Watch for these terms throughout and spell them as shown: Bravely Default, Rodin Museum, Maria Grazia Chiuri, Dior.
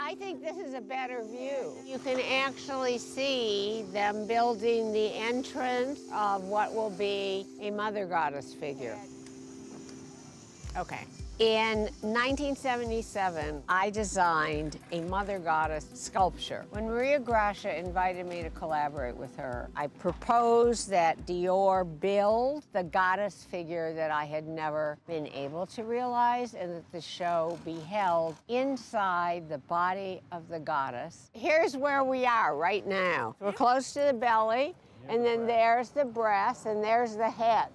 I think this is a better view. You can actually see them building the entrance of what will be a mother goddess figure. Okay. In 1977, I designed a mother goddess sculpture. When Maria Grazia invited me to collaborate with her, I proposed that Dior build the goddess figure that I had never been able to realize, and that the show be held inside the body of the goddess. Here's where we are right now. We're close to the belly, and then there's the breast, and there's the head.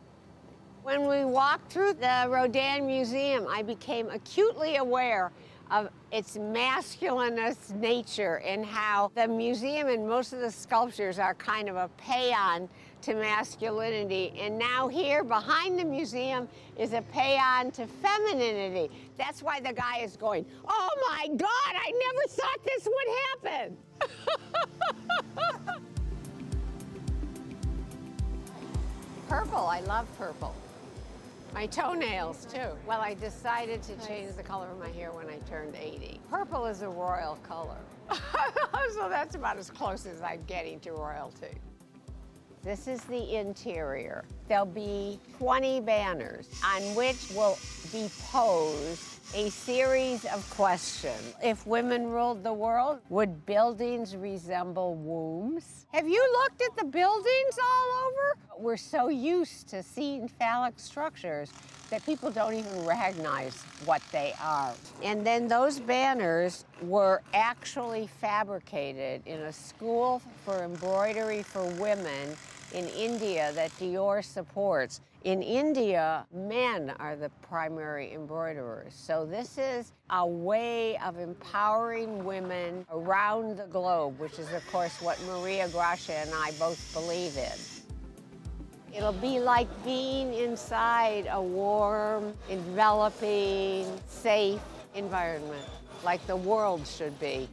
When we walked through the Rodin Museum, I became acutely aware of its masculinist nature and how the museum and most of the sculptures are kind of a paean to masculinity. And now here behind the museum is a paean to femininity. That's why the guy is going, "Oh my God, I never thought this would happen." Purple, I love purple. My toenails, too. Well, I decided to change the color of my hair when I turned 80. Purple is a royal color. So that's about as close as I'm getting to royalty. This is the interior. There'll be 20 banners on which will be posed a series of questions. If women ruled the world, would buildings resemble wombs? Have you looked at the buildings all over? We're so used to seeing phallic structures that people don't even recognize what they are. And then those banners were actually fabricated in a school for embroidery for women in India that Dior supports. In India, men are the primary embroiderers. So this is a way of empowering women around the globe, which is, of course, what Maria Grazia and I both believe in. It'll be like being inside a warm, enveloping, safe environment, like the world should be.